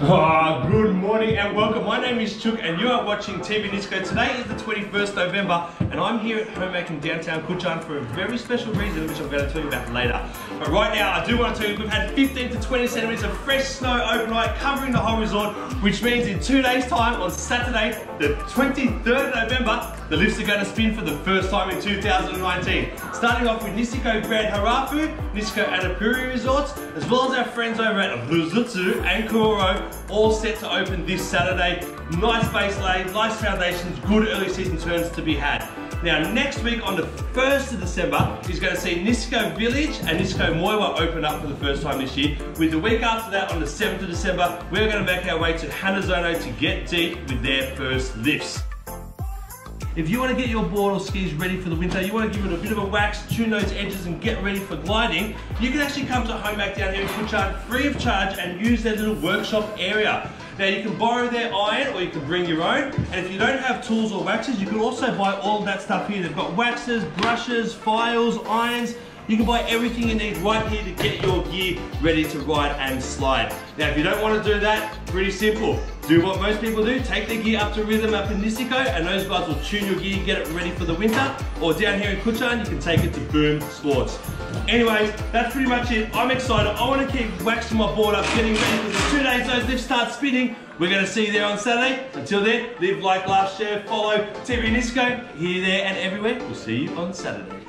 Good morning and welcome. My name is Chuk and you are watching TV Niseko. Today is the 21st November and I'm here at Homac in downtown Kutchan for a very special reason which I'm going to tell you about later. But right now I do want to tell you we've had 15 to 20 centimetres of fresh snow overnight covering the whole resort, which means in 2 days time on Saturday the 23rd November the lifts are going to spin for the first time in 2019. Starting off with Niseko Grand Hirafu, Niseko Annupuri resorts, as well as our friends over at Rusutsu and Kiroro, all set to open this Saturday. Nice base laid, nice foundations, good early season turns to be had. Now next week on the 1st of December is going to see Niseko Village and Niseko Moiwa open up for the first time this year. With the week after that on the 7th of December, we're going to make our way to Hanazono to get deep with their first lifts. If you want to get your board or skis ready for the winter, you want to give it a bit of a wax, tune those edges and get ready for gliding, you can actually come to Homac down here in Kutchan free of charge and use their little workshop area. Now you can borrow their iron or you can bring your own, and if you don't have tools or waxes, you can also buy all of that stuff here. They've got waxes, brushes, files, irons. You can buy everything you need right here to get your gear ready to ride and slide. Now if you don't want to do that, pretty simple. Do what most people do, take their gear up to Rhythm up in Niseko and those guys will tune your gear, get it ready for the winter, or down here in Kutchan, you can take it to Boom Sports. Anyways, that's pretty much it. I'm excited. I want to keep waxing my board up, getting ready because in 2 days those lifts start spinning. We're going to see you there on Saturday. Until then, live, like, laugh, share, follow TV Niseko, here, there and everywhere. We'll see you on Saturday.